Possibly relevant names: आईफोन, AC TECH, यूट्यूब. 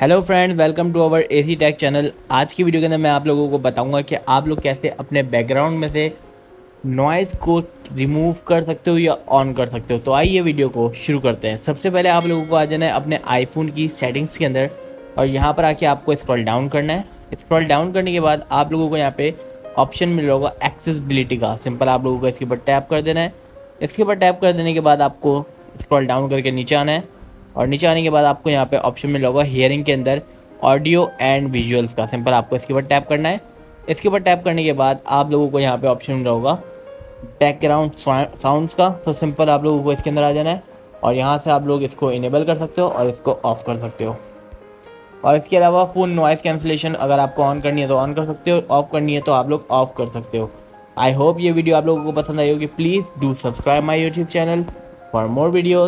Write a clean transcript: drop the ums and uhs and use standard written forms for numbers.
Hello friends, welcome to our AC tech channel. आज की video के अंदर मैं आप लोगों को बताऊंगा कि आप लोग कैसे अपने बैकग्राउंड में से नॉइज़ को रिमूव कर सकते हो या ऑन कर सकते हो। तो आइए वीडियो को शुरू करते हैं। सबसे पहले आप लोगों को आ जाना है अपने आईफोन की सेटिंग्स के अंदर और यहाँ पर आके आपको स्क्रॉल डाउन करना है। स्क्रॉल डाउन करने के बाद आप लोगों को यहाँ पर ऑप्शन मिल रहा होगा एक्सेसिबिलिटी का। सिंपल आप लोगों को इसके ऊपर टैप कर देना है। इसके ऊपर टैप कर देने के बाद आपको स्क्रॉल डाउन करके नीचे आना है और नीचे आने के बाद आपको यहाँ पे ऑप्शन मिल होगा हियरिंग के अंदर ऑडियो एंड विजुअल्स का। सिंपल आपको इसके ऊपर टैप करना है। इसके ऊपर टैप करने के बाद आप लोगों को यहाँ पे ऑप्शन मिल होगा बैकग्राउंड साउंड्स का। तो सिंपल आप लोगों को इसके अंदर आ जाना है और यहाँ से आप लोग इसको इनेबल कर सकते हो और इसको ऑफ कर सकते हो। और इसके अलावा फुल नॉइज़ कैंसिलेशन अगर आपको ऑन करनी है तो ऑन कर सकते हो, ऑफ़ करनी है तो आप लोग ऑफ़ कर सकते हो। आई होप ये वीडियो आप लोगों को पसंद आई होगी। Please do subscribe my यूट्यूब channel for more videos.